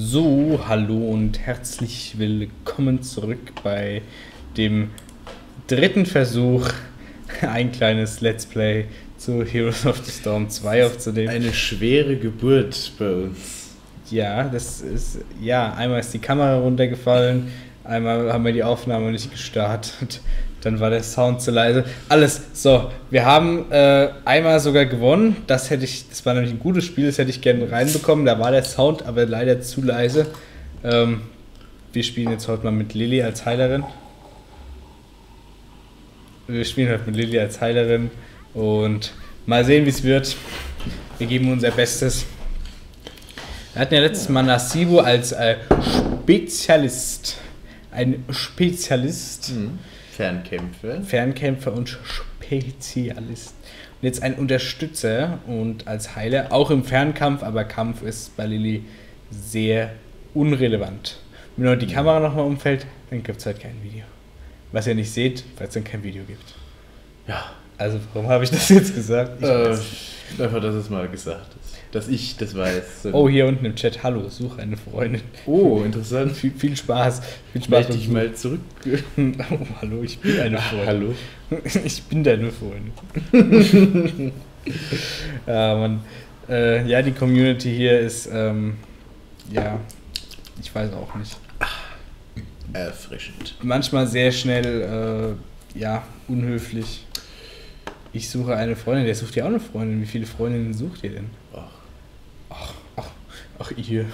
So, hallo und herzlich willkommen zurück bei dem dritten Versuch, ein kleines Let's Play zu Heroes of the Storm 2 aufzunehmen. Eine schwere Geburt bei uns. Ja, das ist, ja, einmal ist die Kamera runtergefallen, einmal haben wir die Aufnahme nicht gestartet, dann war der Sound zu leise. Alles, so, wir haben einmal sogar gewonnen, das war nämlich ein gutes Spiel, das hätte ich gerne reinbekommen, da war der Sound aber leider zu leise. Wir spielen jetzt heute mal mit Lilly als Heilerin. Und mal sehen, wie es wird. Wir geben unser Bestes. Wir hatten ja letztes Mal Nasibu als Spezialist. Ein Spezialist. Mhm. Fernkämpfer und Spezialist. Und jetzt ein Unterstützer und als Heiler, auch im Fernkampf, aber Kampf ist bei Lilly sehr unrelevant. Wenn heute die Kamera nochmal umfällt, dann gibt es halt kein Video. Was ihr nicht seht, weil es dann kein Video gibt. Ja. Also warum habe ich das jetzt gesagt? Einfach, dass es mal gesagt ist. Dass ich das weiß. Oh, hier unten im Chat. Hallo, such eine Freundin. Oh, interessant. Viel Spaß. Viel Spaß. Möchte ich mal zurück. Oh, hallo, ich bin eine Freundin. Hallo. Ich bin deine Freundin. Ja, Mann. Ja, die Community hier ist, ja, ich weiß auch nicht. Erfrischend. Manchmal sehr schnell, ja, unhöflich. Ich suche eine Freundin, der sucht ja auch eine Freundin. Wie viele Freundinnen sucht ihr denn? Ach, ihr.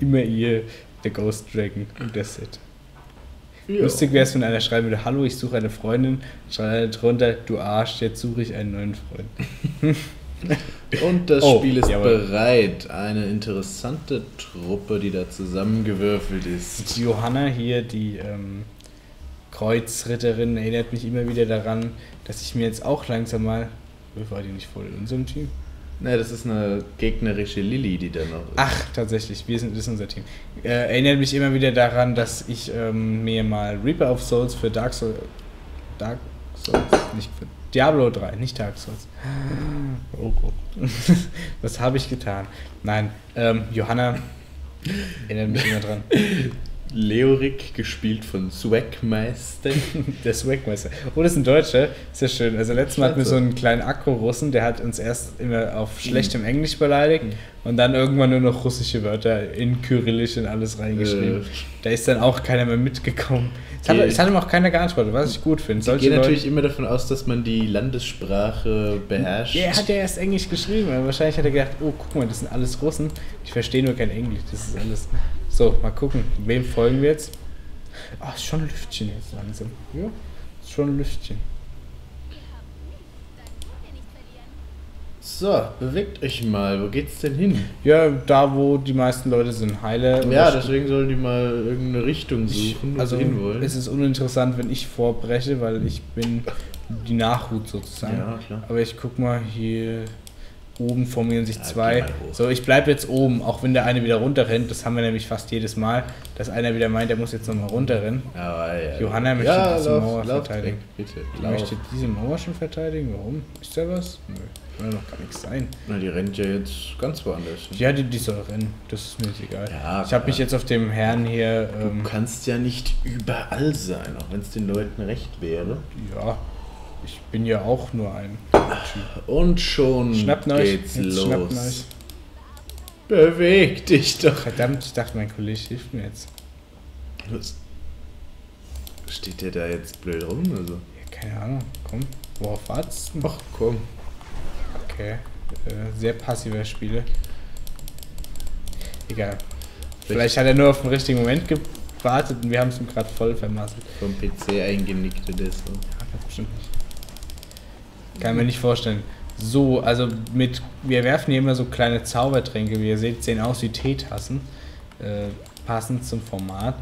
Immer ihr, der Ghost Dragon und der Set. Jo. Lustig wäre es, wenn einer schreiben würde, hallo, ich suche eine Freundin. Schreibt einer drunter, du Arsch, jetzt suche ich einen neuen Freund. Und das Spiel ist bereit. Eine interessante Truppe, die da zusammengewürfelt ist. Die Johanna hier, die Kreuzritterin, erinnert mich immer wieder daran, dass ich mir jetzt auch langsam mal... War die nicht voll in unserem Team? Nein, das ist eine gegnerische Lilly, die da noch ist. Ach, tatsächlich, das ist unser Team. Erinnert mich immer wieder daran, dass ich mir mal Reaper of Souls für Dark Souls, nicht für Diablo 3, nicht Dark Souls. Oh. Was habe ich getan? Nein, Johanna, erinnert mich immer dran. Leorik, gespielt von Swagmeister. Der Swagmeister. Oh, das ist ein Deutscher. Sehr schön. Also letztes Mal hatten wir so einen kleinen Akro-Russen, der hat uns erst immer auf schlechtem Englisch beleidigt und dann irgendwann nur noch russische Wörter in Kyrillisch und alles reingeschrieben. Da ist dann auch keiner mehr mitgekommen. Es hat ihm auch keiner geantwortet, was ich gut finde. Ich gehe natürlich immer davon aus, dass man die Landessprache beherrscht. Er hat ja erst Englisch geschrieben, aber wahrscheinlich hat er gedacht, oh, guck mal, das sind alles Russen. Ich verstehe nur kein Englisch, das ist alles... So, mal gucken, wem folgen wir jetzt? Ach, ist schon ein Lüftchen jetzt langsam. Ja, ist schon ein Lüftchen. So, bewegt euch mal. Wo geht's denn hin? Ja, da wo die meisten Leute sind. Heiler. Ja, deswegen sollen die mal irgendeine Richtung suchen, wo sie hinwollen. Es ist uninteressant, wenn ich vorbreche, weil ich bin die Nachhut sozusagen. Ja, klar. Aber ich guck mal hier... Oben formieren sich zwei. So, ich bleibe jetzt oben, auch wenn der eine wieder runterrennt. Das haben wir nämlich fast jedes Mal, dass einer wieder meint, der muss jetzt nochmal runterrennen. Johanna möchte diese Mauer verteidigen. Möchte diese Mauer schon verteidigen? Warum? Ist da was? Nö, kann ja noch gar nichts sein. Na, die rennt ja jetzt ganz woanders. Ja, die soll rennen. Das ist mir jetzt egal. Ja, ich habe mich jetzt auf dem Herrn hier... du kannst ja nicht überall sein, auch wenn es den Leuten recht wäre. Ja. Ich bin ja auch nur ein Typ. Und schon geht's los. Beweg dich doch. Verdammt, ich dachte, mein Kollege hilft mir jetzt. Was? Steht der da jetzt blöd rum oder so? Ja, keine Ahnung. Komm. Worauf wartest du? Ach, komm. Okay. Sehr passiver Spieler. Egal. Vielleicht hat er nur auf den richtigen Moment gewartet und wir haben es ihm gerade voll vermasselt. Vom PC eingenickt oder so. Ja, das bestimmt nicht. Kann mir nicht vorstellen. So, also wir werfen hier immer so kleine Zaubertränke, wie ihr seht, sehen aus wie Teetassen, passend zum Format.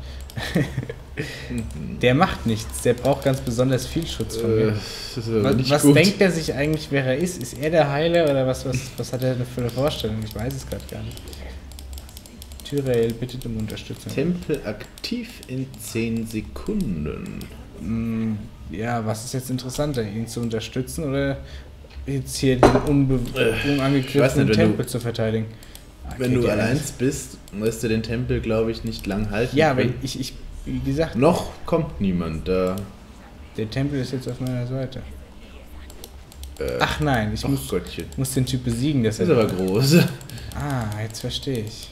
Der macht nichts, der braucht ganz besonders viel Schutz von mir. Was denkt er sich eigentlich, wer er ist? Ist er der Heiler oder was hat er für eine Vorstellung? Ich weiß es gerade gar nicht. Tyrael bittet um Unterstützung. Tempel aktiv in 10 Sekunden. Ja, was ist jetzt interessanter, ihn zu unterstützen oder jetzt hier den unangegriffenen Tempel zu verteidigen? Wenn du allein bist, wirst du den Tempel, glaube ich, nicht lang halten. Ja, aber ich, wie gesagt... Noch kommt niemand da. Der Tempel ist jetzt auf meiner Seite. Ach nein, ich muss den Typ besiegen. Das ist aber groß. Ah, jetzt verstehe ich.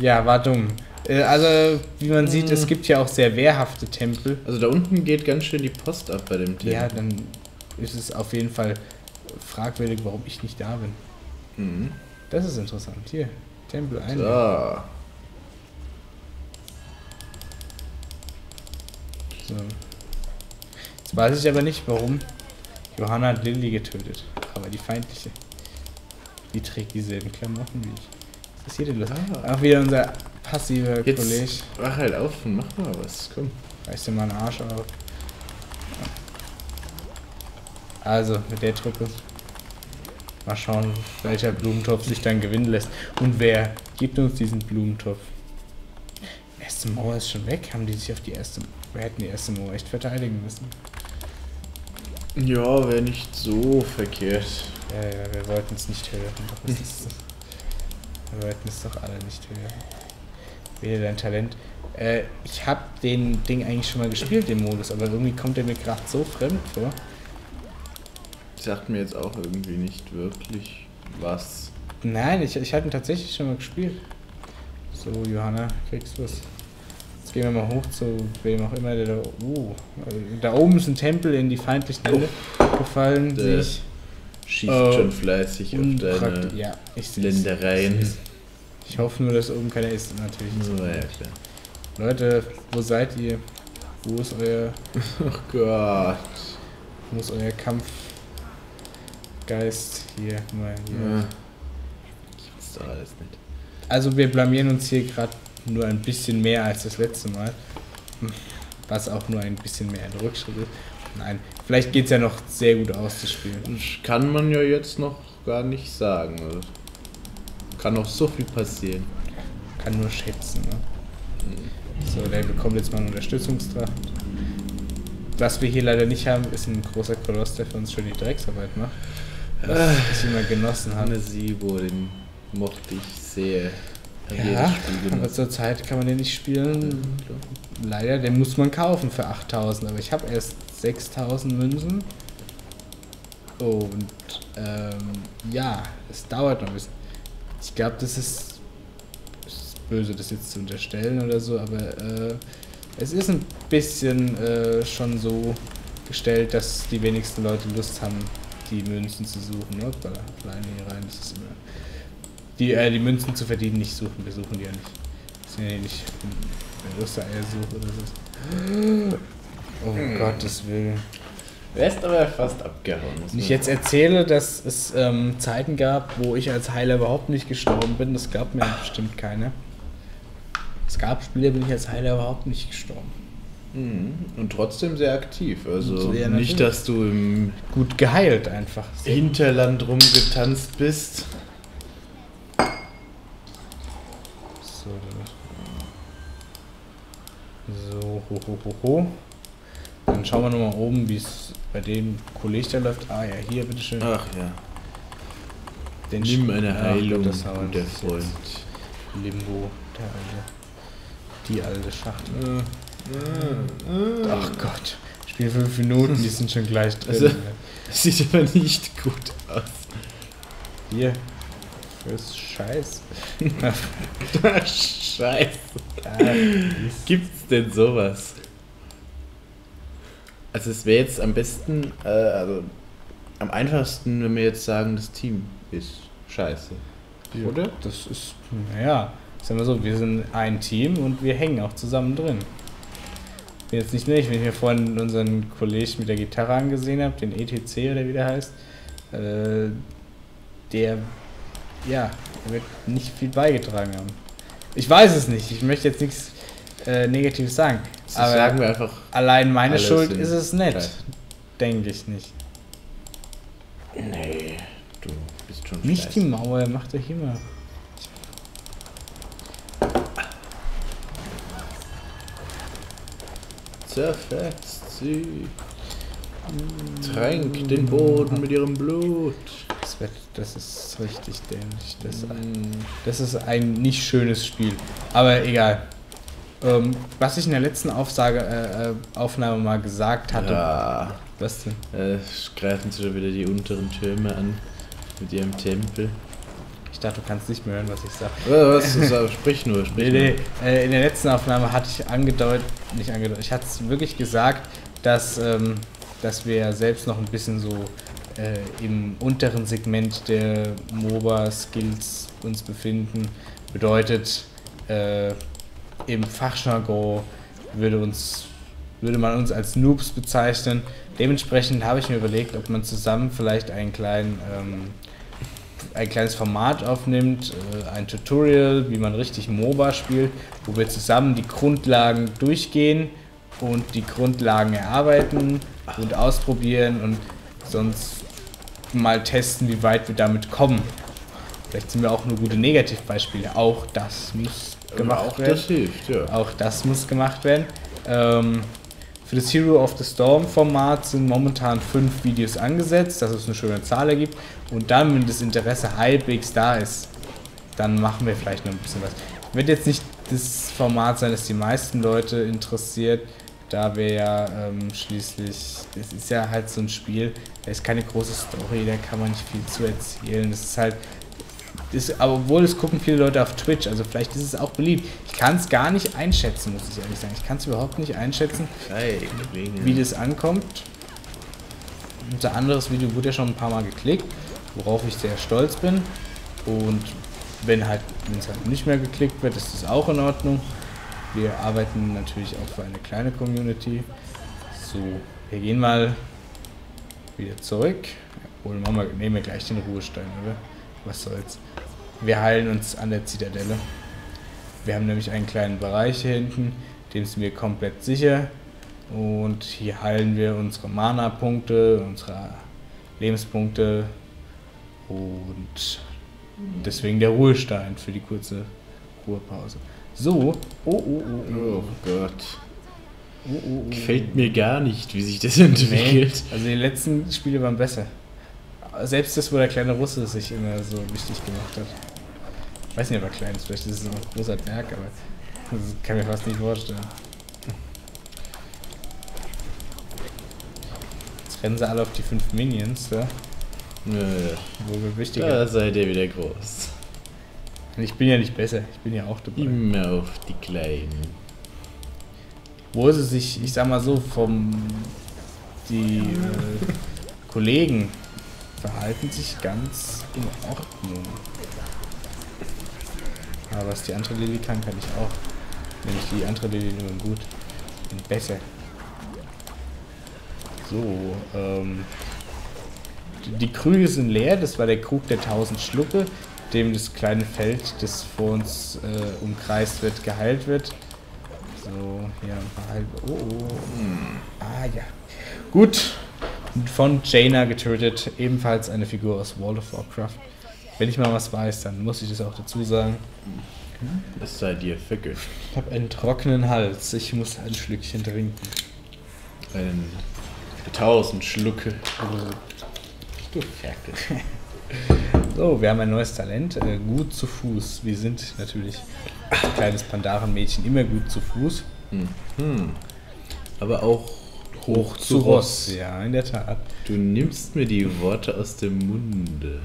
Ja, war dumm. Also, wie man sieht, es gibt ja auch sehr wehrhafte Tempel. Also da unten geht ganz schön die Post ab bei dem Tempel. Ja, dann ist es auf jeden Fall fragwürdig, warum ich nicht da bin. Mhm. Das ist interessant. Hier, Tempel ein. So. So. Jetzt weiß ich aber nicht, warum Johanna hat Li Li getötet. Aber die feindliche. Die trägt dieselben Klamotten wie ich. Was ist hier denn los? Ah. Auch wieder unser passiver Kollege. Jetzt wach halt auf und mach mal was. Komm. Reiß dir mal einen Arsch auf. Also, mit der Truppe. Mal schauen, welcher Blumentopf sich dann gewinnen lässt. Und wer gibt uns diesen Blumentopf? Erste Mauer ist schon weg. Haben die sich auf die erste... Wir hätten die erste Mauer echt verteidigen müssen. Ja, wäre nicht so verkehrt. Ja, wir wollten es nicht hören. Wir wollten es doch alle nicht hören. Weder dein Talent. Ich habe den Ding eigentlich schon mal gespielt, den Modus, aber irgendwie kommt der mir gerade so fremd vor. Sagt mir jetzt auch irgendwie nicht wirklich was. Nein, ich hatte ihn tatsächlich schon mal gespielt. So, Johanna, kriegst du was? Jetzt gehen wir mal hoch zu wem auch immer, der da... da oben ist ein Tempel in die feindlichen Hände gefallen, der sich... Schießt schon fleißig auf deine Ländereien. Ich hoffe nur, dass oben keiner ist. Natürlich nicht. Ja, klar. Leute, wo seid ihr? Wo ist euer... Ach Gott. Wo ist euer Kampf? Geist hier, mal hier. Ja. Gibt's doch alles nicht. Also wir blamieren uns hier gerade nur ein bisschen mehr als das letzte Mal. Was auch nur ein bisschen mehr ein Rückschritt ist. Nein, vielleicht geht's ja noch sehr gut auszuspielen. Kann man ja jetzt noch gar nicht sagen. Also kann noch so viel passieren. Kann nur schätzen, ne? So, der bekommt jetzt mal einen Unterstützungstracht. Was wir hier leider nicht haben, ist ein großer Koloss, der für uns schön die Drecksarbeit macht. Was ich immer genossen habe. Nasibu, den mochte ich sehr. Ja, aber zur Zeit kann man den nicht spielen. Leider, den muss man kaufen für 8.000, aber ich habe erst 6.000 Münzen. Und ja, es dauert noch ein bisschen. Ich glaube, das ist böse, das jetzt zu unterstellen oder so, aber es ist ein bisschen schon so gestellt, dass die wenigsten Leute Lust haben, die Münzen zu suchen. Hoppala, alleine hier rein, das ist immer... Die Münzen zu verdienen nicht suchen, wir suchen die ja nicht. Das sind ja nicht Ostereier suchen oder so. Oh Gottes Willen. Wer ist aber fast abgehauen. Wenn ich jetzt erzähle, dass es Zeiten gab, wo ich als Heiler überhaupt nicht gestorben bin, das glaubt mir bestimmt keiner. Es gab Spiele, bin ich als Heiler überhaupt nicht gestorben. Und trotzdem sehr aktiv. Also sehr nicht, dass du im... Gut geheilt einfach. So. Hinterland rumgetanzt bist. So, ho. Dann schauen wir nochmal oben, wie es bei dem Kollegen da läuft. Ah ja, hier, bitteschön. Ach ja. Den nimm eine Heilung, guter Freund. Limbo, der alte. Die alte Schachtel. Ach Gott. Ich spiele 5 Minuten, die sind schon gleich drin. Also, das sieht aber nicht gut aus. Hier. Fürs Scheiß. Scheiße. Gibt's denn sowas? Also es wäre jetzt am besten, also am einfachsten, wenn wir jetzt sagen, das Team ist scheiße. Ja, oder? Das ist, naja, sagen wir so, wir sind ein Team und wir hängen auch zusammen drin. Bin jetzt nicht nötig, wenn ich mir vorhin unseren Kollegen mit der Gitarre angesehen habe, den ETC oder wie der heißt, der wird nicht viel beigetragen haben. Ich weiß es nicht, ich möchte jetzt nichts Negatives sagen. Das aber sagen wir einfach. Allein meine Schuld ist es nicht. Denke ich nicht. Nee, du bist schon nicht scheiße. Die Mauer, macht euch immer. Zerfetzt sie. Tränkt den Boden mit ihrem Blut. das ist richtig dämlich. Das ist ein nicht schönes Spiel. Aber egal. Was ich in der letzten Aufnahme mal gesagt hatte. Ja. Was denn? Greifen sie schon wieder die unteren Türme an mit ihrem Tempel. Ich dachte, du kannst nicht mehr hören, was ich sage. Was? Sprich nur, sprich nur. In der letzten Aufnahme hatte ich nicht angedeutet, ich hatte es wirklich gesagt, dass wir selbst noch ein bisschen so im unteren Segment der MOBA-Skills uns befinden. Bedeutet, im Fachjargon würde man uns als Noobs bezeichnen. Dementsprechend habe ich mir überlegt, ob man zusammen vielleicht einen kleinen ein kleines Format aufnimmt, ein Tutorial, wie man richtig MOBA spielt, wo wir zusammen die Grundlagen durchgehen und die Grundlagen erarbeiten und ausprobieren und sonst mal testen, wie weit wir damit kommen. Vielleicht sind wir auch nur gute Negativbeispiele. Auch das muss gemacht werden. Auch das hilft, ja. Auch das muss gemacht werden. Für das Hero of the Storm Format sind momentan 5 Videos angesetzt, dass es eine schöne Zahl ergibt. Und dann, wenn das Interesse halbwegs da ist, dann machen wir vielleicht noch ein bisschen was. Wird jetzt nicht das Format sein, das die meisten Leute interessiert, da wir ja schließlich, es ist ja halt so ein Spiel, da ist keine große Story, da kann man nicht viel zu erzählen. Das ist halt, aber obwohl es gucken viele Leute auf Twitch, also vielleicht ist es auch beliebt. Ich kann es gar nicht einschätzen, muss ich ehrlich sagen. Ich kann es überhaupt nicht einschätzen, wie das ankommt. Unser anderes Video wurde ja schon ein paar Mal geklickt, worauf ich sehr stolz bin. Und wenn es halt nicht mehr geklickt wird, ist das auch in Ordnung. Wir arbeiten natürlich auch für eine kleine Community. So, wir gehen mal wieder zurück. Obwohl, nehmen wir gleich den Ruhestein, oder? Was soll's. Wir heilen uns an der Zitadelle. Wir haben nämlich einen kleinen Bereich hier hinten, dem sind wir komplett sicher. Und hier heilen wir unsere Mana-Punkte, unsere Lebenspunkte und deswegen der Ruhestein für die kurze Ruhepause. So. Oh Gott. Gefällt mir gar nicht, wie sich das entwickelt. Nee, also die letzten Spiele waren besser. Selbst das, wo der kleine Russe sich immer so wichtig gemacht hat. Ich weiß nicht, ob er klein ist, vielleicht ist es noch ein großer Berg, aber das kann ich mir fast nicht vorstellen. Jetzt rennen sie alle auf die 5 Minions, ja? Nö. Wo wir wichtiger. Da seid ihr wieder groß. Ich bin ja nicht besser, ich bin ja auch dabei. Immer auf die Kleinen. Wo sie sich, ich sag mal so, die Kollegen verhalten sich ganz in Ordnung. Aber was die andere Lili kann, kann ich auch. Nämlich die andere Lili nur gut und besser. So, die Krüge sind leer, das war der Krug der 1000 Schlucke, dem das kleine Feld, das vor uns umkreist wird, geheilt wird. So, hier ein paar halbe. Ah ja. Gut. Von Jaina getötet, ebenfalls eine Figur aus World of Warcraft. Wenn ich mal was weiß, dann muss ich das auch dazu sagen. Das seid ihr Fickel. Ich habe einen trockenen Hals, ich muss ein Schlückchen trinken. 1000 Schlucke. Du Ferkel. So, wir haben ein neues Talent, gut zu Fuß. Wir sind natürlich als kleines Pandaren-Mädchen immer gut zu Fuß. Aber auch hoch zu Ross. Ja, in der Tat. Du nimmst mir die Worte aus dem Munde.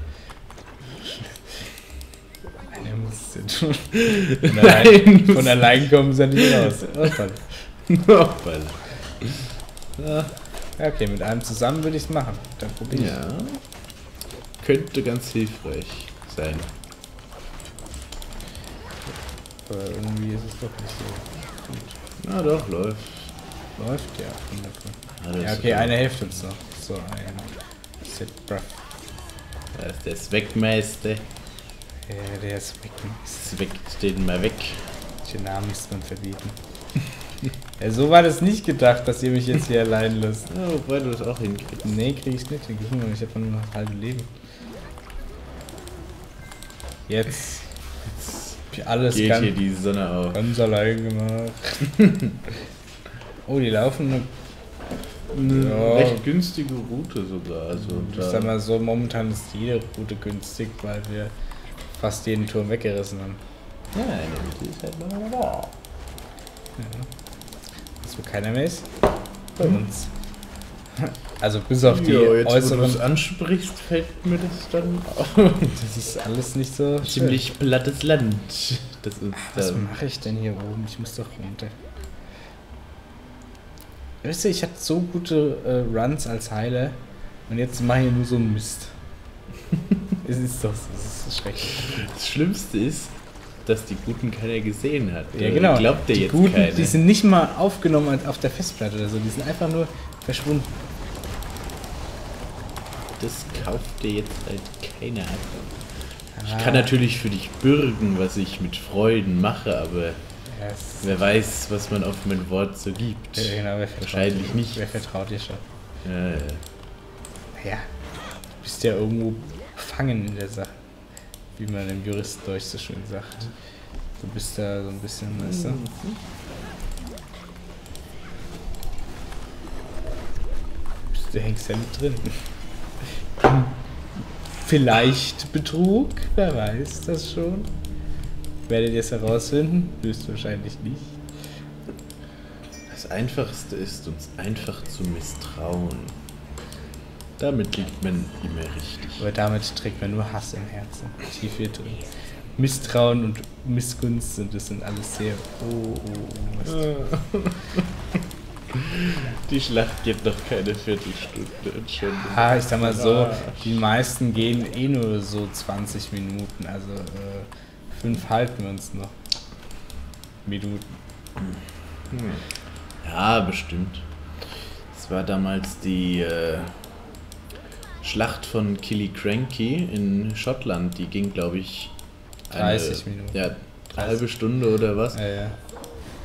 Einer muss es tun. Von allein kommen sie nicht raus. Okay, mit einem zusammen würde ich es machen. Dann probiere ich. Ja. Könnte ganz hilfreich sein. Aber irgendwie ist es doch nicht so gut. Na doch, läuft. Läuft, ja. Wunderbar. Ja, okay, einer hilft uns noch. So, da ist der Swagmeister. Ja, der Swagmeister. Swaggt den mal weg. Den Namen müsste man verbieten. Ja, so war das nicht gedacht, dass ihr mich jetzt hier allein lasst. Oh, wobei du das auch hinkriegst. Nee, krieg ich nicht. Ich hab nur noch ein halbes Leben. Jetzt alles geht hier die Sonne auf. Ganz allein gemacht. Oh, die laufen eine recht günstige Route sogar. Also ich sag mal so, momentan ist jede Route günstig, weil wir fast jeden Turm weggerissen haben. Ja, die Route ist halt immer da. Hast du keiner mehr ist? Bei uns. Also bis auf die jetzt, äußeren... Wenn du es ansprichst, fällt mir das dann auf. Das ist alles nicht so ziemlich plattes Land. Das ist, was mache ich denn hier oben? Ich muss doch runter. Weißt du, ich hatte so gute Runs als Heiler und jetzt mache ich nur so einen Mist. Es ist doch so schrecklich. Das Schlimmste ist, dass die Guten keiner gesehen hat. Ja, genau. Glaubt der jetzt Guten, keine. Die sind nicht mal aufgenommen auf der Festplatte oder so. Die sind einfach nur verschwunden. Das kauft dir jetzt halt keiner ab. Ich kann natürlich für dich bürgen, was ich mit Freuden mache, aber wer weiß, was man auf mein Wort so gibt. Ja, genau, wer vertraut wahrscheinlich dir nicht. Wer vertraut dir schon? Ja, naja, du bist ja irgendwo gefangen in der Sache, wie man im Juristendeutsch so schön sagt. Du bist da so ein bisschen, weißt du? Du hängst ja mit drin. Vielleicht Betrug, wer weiß das schon. Werdet ihr es herausfinden? Höchstwahrscheinlich nicht. Das Einfachste ist, uns einfach zu misstrauen. Damit liegt man immer richtig. Aber damit trägt man nur Hass im Herzen. Tief hier drin. Misstrauen und Missgunst sind, das sind alles sehr... Die Schlacht geht noch keine Viertelstunde. Ah, ich sag mal so, die meisten gehen eh nur so 20 Minuten, also 5 halten wir uns noch. Minuten. Ja, bestimmt. Das war damals die Schlacht von Killiecrankie in Schottland, die ging glaube ich eine, 30 Minuten. Ja, eine halbe Stunde oder was. Ja, ja.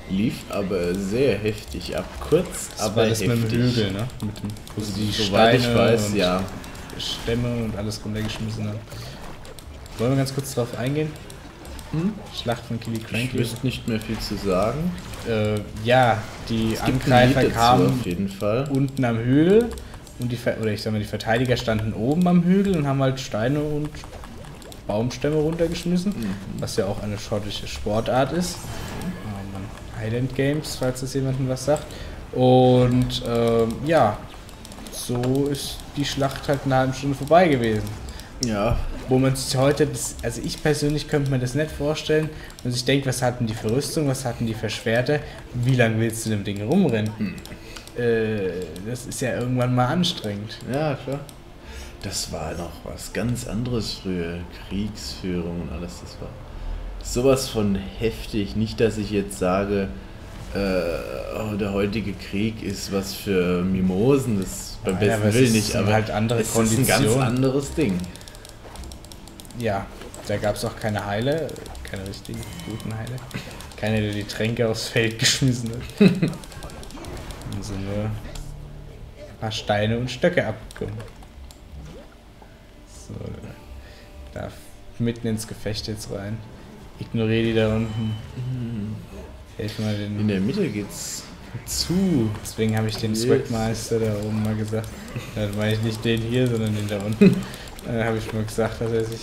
Lief aber sehr heftig ab. Kurz, das aber war das heftig. Mit dem Hügel, ne? Mit dem, wo sie die Steine, ich weiß, und Stämme und alles runtergeschmissen haben. Wollen wir ganz kurz drauf eingehen? Schlacht von Killiecrankie. Ich wüsste nicht mehr viel zu sagen. Ja, die Angreifer kamen auf jeden Fall unten am Hügel und die, oder ich sag mal, die Verteidiger standen oben am Hügel und haben halt Steine und Baumstämme runtergeschmissen, was ja auch eine schottische Sportart ist. Highland Games, falls das jemandem was sagt. Und ja, so ist die Schlacht halt eine halbe Stunde vorbei gewesen. Ja. Wo man sich heute, also ich persönlich könnte mir das nicht vorstellen, wenn ich denke, was hatten die für Rüstung, was hatten die für Schwerter, wie lange willst du dem Ding rumrennen? Das ist ja irgendwann mal anstrengend. Ja, klar. Das war noch was ganz anderes früher, Kriegsführung und alles, das war... sowas von heftig, nicht dass ich jetzt sage, der heutige Krieg ist was für Mimosen, das beim besten Willen nicht, aber halt andere Konditionen. Ist ein ganz anderes Ding. Ja, da gab es auch keine Heile, keine richtigen guten Heile, keiner, der die Tränke aufs Feld geschmissen hat. Dann sind nur ein paar Steine und Stöcke abgekommen. So, da mitten ins Gefecht jetzt rein. Ignoriere die da unten. Helf mal den. In der Mitte geht's zu. Deswegen habe ich den Swagmeister da oben mal gesagt. Dann meine ich nicht den hier, sondern den da unten. Dann habe ich mal gesagt, dass er sich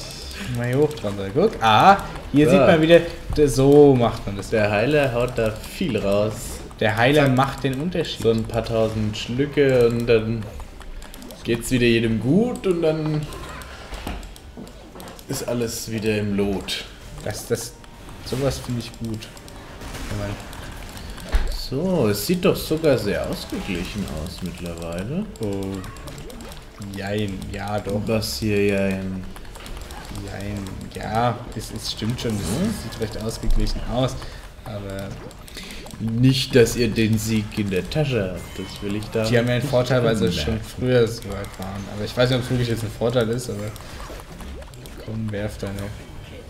mal hier hoch dran soll. Guck, hier sieht man wieder, so macht man das. Der Heiler haut da viel raus. Der Heiler macht den Unterschied. So ein paar tausend Schlücke und dann geht's wieder jedem gut und dann ist alles wieder im Lot. Sowas finde ich gut. So, es sieht doch sogar sehr ausgeglichen aus mittlerweile. Oh. Jein, ja doch. Was hier, jein. Jein, ja, es stimmt schon. Es sieht recht ausgeglichen aus, aber... Nicht, dass ihr den Sieg in der Tasche habt, das will ich da... Die haben ja einen Vorteil, weil sie schon früher so weit waren. Aber ich weiß nicht, ob es wirklich jetzt ein Vorteil ist, aber... Komm, werf deine...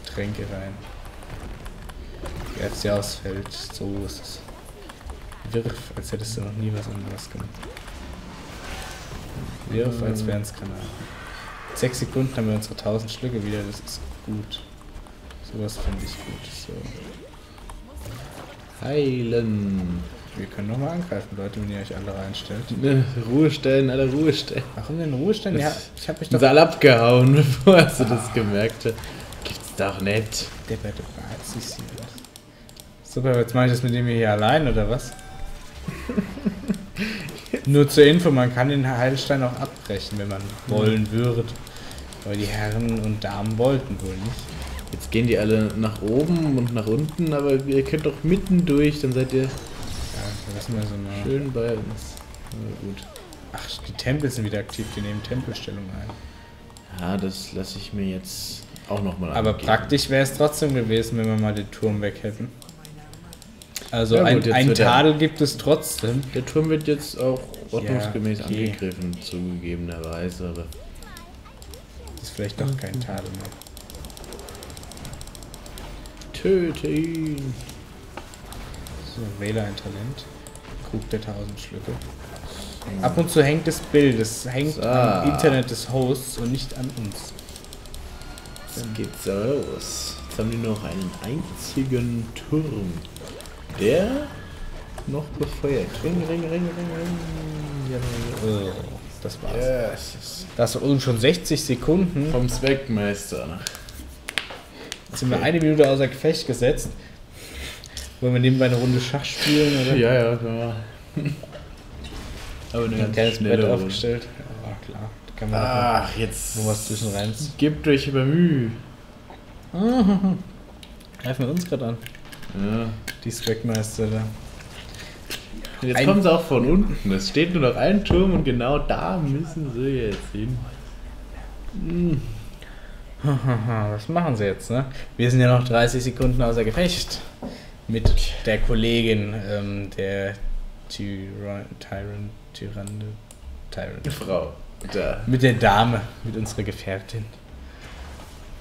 Tränke rein. Werf sie aufs Feld. So ist es. Wirf, als hättest du noch nie was anderes gemacht. Wirf, als wären es Granaten. 6 Sekunden haben wir unsere 1000 Schlücke wieder. Das ist gut. Sowas finde ich gut. So. Heilen. Wir können nochmal angreifen, Leute, wenn ihr euch alle reinstellt. Ruhestellen, alle Ruhestellen. Warum denn Ruhestellen? Ja, ich hab mich doch... Saal abgehauen, bevor hast du das gemerkt hast. Gibt's doch nicht. Der wird überhaupt super, jetzt mache ich das mit dem hier allein, oder was? Nur zur Info, man kann den Heilstein auch abbrechen, wenn man wollen würde. Aber die Herren und Damen wollten wohl nicht. Jetzt gehen die alle nach oben und nach unten, aber ihr könnt doch mitten durch, dann seid ihr... Lassen wir so mal. Schön bei uns. Ja, gut. Ach, die Tempel sind wieder aktiv, die nehmen Tempelstellung ein. Ja, das lasse ich mir jetzt auch nochmal an. Aber praktisch wäre es trotzdem gewesen, wenn wir mal den Turm weg hätten. Also ja, gut, ein Tadel gibt es trotzdem. Der Turm wird jetzt auch ordnungsgemäß angegriffen, zugegebenerweise. Aber das ist vielleicht doch kein Tadel mehr. Töte ihn! So, wähle ein Talent. Krug der 1000 Schlücke. Ab und zu hängt das Bild, das hängt am Internet des Hosts und nicht an uns. Dann geht's los. Jetzt haben wir noch einen einzigen Turm, der noch befeuert. Ring, ring, ring, ring, ring. Ja, oh, das war's. Yes. Das waren schon 60 Sekunden. Vom Swagmeister. Jetzt sind wir eine Minute außer Gefecht gesetzt. Wollen wir nebenbei eine Runde Schach spielen, oder? Ja, ja, klar. Aber ein kleines Bett aufgestellt. Ach klar, da kann man noch jetzt wo was zwischen rein. Gebt euch über Mühe. Greifen wir uns gerade an. Ja. Die Swagmeister da. Und jetzt kommen sie auch von unten. Es steht nur noch ein Turm und genau da müssen sie jetzt hin. Was machen sie jetzt, ne? Wir sind ja noch 30 Sekunden außer Gefecht. Mit der Kollegin, der Tyrande. Frau. Da. Mit der Dame, mit unserer Gefährtin.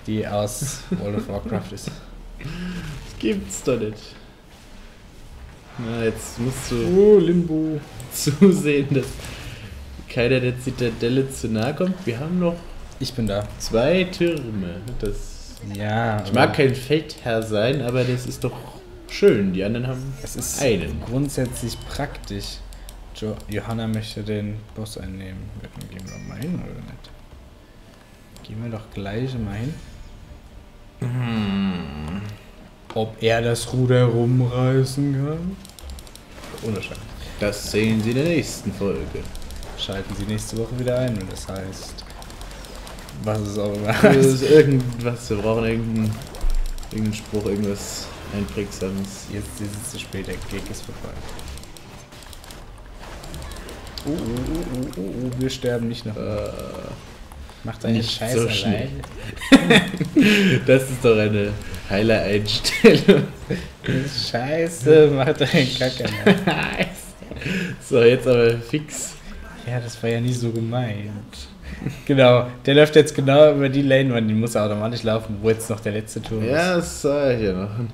Die aus World of Warcraft ist. Das gibt's doch nicht. Na, jetzt musst du Limbo zusehen, dass keiner der Zitadelle zu nahe kommt. Wir haben noch. Ich bin da. 2 Türme. Das. Ja. Ich mag kein Feldherr sein, aber das ist doch. Schön, die anderen haben es ist einen. Grundsätzlich praktisch. Johanna möchte den Boss einnehmen. Gehen wir doch mal hin, oder nicht? Gehen wir doch gleich mal hin. Hm. Ob er das Ruder rumreißen kann? Unwahrscheinlich. Das sehen Sie in der nächsten Folge. Schalten Sie nächste Woche wieder ein, und das heißt... Was es auch immer heißt. Ist irgendwas, wir brauchen irgendeinen Spruch, irgendwas... Ein Pricksames. Jetzt ist es zu spät, der Gegner ist vorbei. Wir sterben nicht noch. Macht eine Scheiße allein. Das ist doch eine heile Einstellung. Scheiße, macht einen Kacker. So, jetzt aber fix. Ja, das war ja nie so gemeint. Genau, der läuft jetzt genau über die Lane, weil die muss er automatisch laufen, wo jetzt noch der letzte Turm ist. Ja, das soll ich ja machen.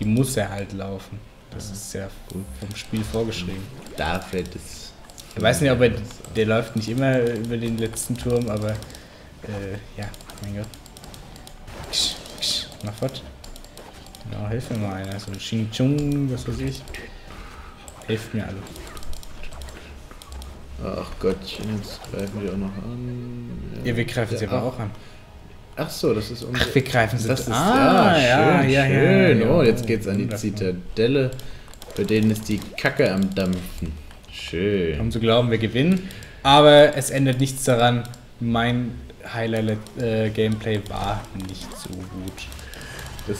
Die muss er halt laufen. Das ist ja vom Spiel vorgeschrieben. Darf er das? Ich weiß nicht, ob er... Der läuft nicht immer über den letzten Turm, aber... ja, mein Gott. Ksch, ksch, mach fort. Genau, hilf mir mal einer. So ein Ching Chung, was weiß ich. Helft mir alle. Ach Gottchen, jetzt greifen wir auch noch an. Ja, wir greifen sie aber auch an. Ach so, das ist unser... Ach, wir greifen sie das an. Ah, ja, schön. Ja, oh, jetzt geht's an die Zitadelle. Bei denen ist die Kacke am Dampfen. Schön. Um zu glauben, wir gewinnen. Aber es ändert nichts daran, mein Highlight-Gameplay war nicht so gut. Das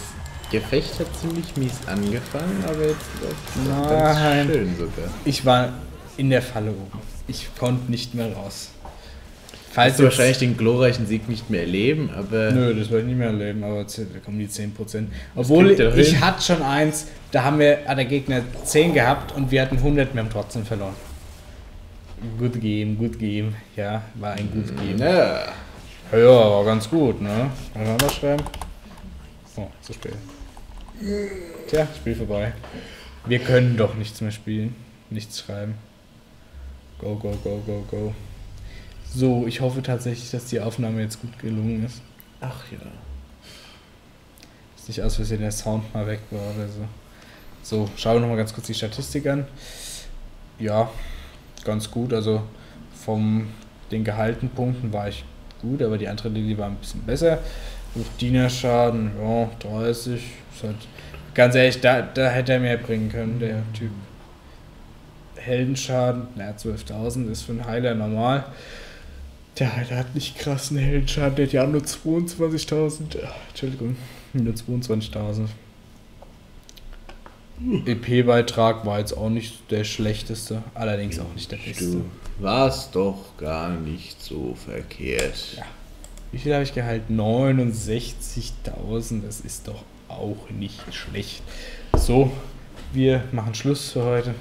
Gefecht hat ziemlich mies angefangen, aber jetzt läuft es ganz schön sogar. Ich war in der Falle oben. Ich konnte nicht mehr raus. Falls du wahrscheinlich den glorreichen Sieg nicht mehr erleben, aber... Nö, das wollte ich nicht mehr erleben, aber da kommen die 10%. Obwohl, ich hatte schon eins, da haben wir an der Gegner 10 gehabt und wir hatten 100, wir haben trotzdem verloren. Good game, ja, war ein good game. Ja, war ganz gut, ne? Kann man was schreiben? Oh, zu spät. Tja, Spiel vorbei. Wir können doch nichts mehr spielen, nichts schreiben. Go, go, go, go, go. So, ich hoffe tatsächlich, dass die Aufnahme jetzt gut gelungen ist. Ach ja. Ist nicht aus Versehen der Sound mal weg war oder so. So, schauen wir nochmal ganz kurz die Statistik an. Ja, ganz gut. Also von den gehaltenen Punkten war ich gut, aber die andere Linie war ein bisschen besser. Dienerschaden, ja, 30. Halt, ganz ehrlich, da hätte er mehr bringen können, der Typ. Heldenschaden, naja, 12.000 ist für einen Heiler normal. Der Heiler hat nicht krassen Heldenschaden, der hat ja nur 22.000. Entschuldigung, nur 22.000. EP-Beitrag war jetzt auch nicht der schlechteste, allerdings auch nicht der beste. Du warst doch gar nicht so verkehrt. Ja. Wie viel habe ich gehalten? 69.000, das ist doch auch nicht schlecht. So, wir machen Schluss für heute.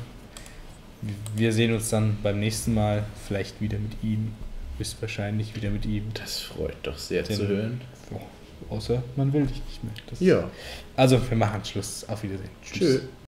Wir sehen uns dann beim nächsten Mal, vielleicht wieder mit ihm, höchstwahrscheinlich wieder mit ihm. Das freut doch sehr zu hören. Außer man will dich nicht mehr. Das ja. Also, wir machen Schluss. Auf Wiedersehen. Tschüss. Tschö.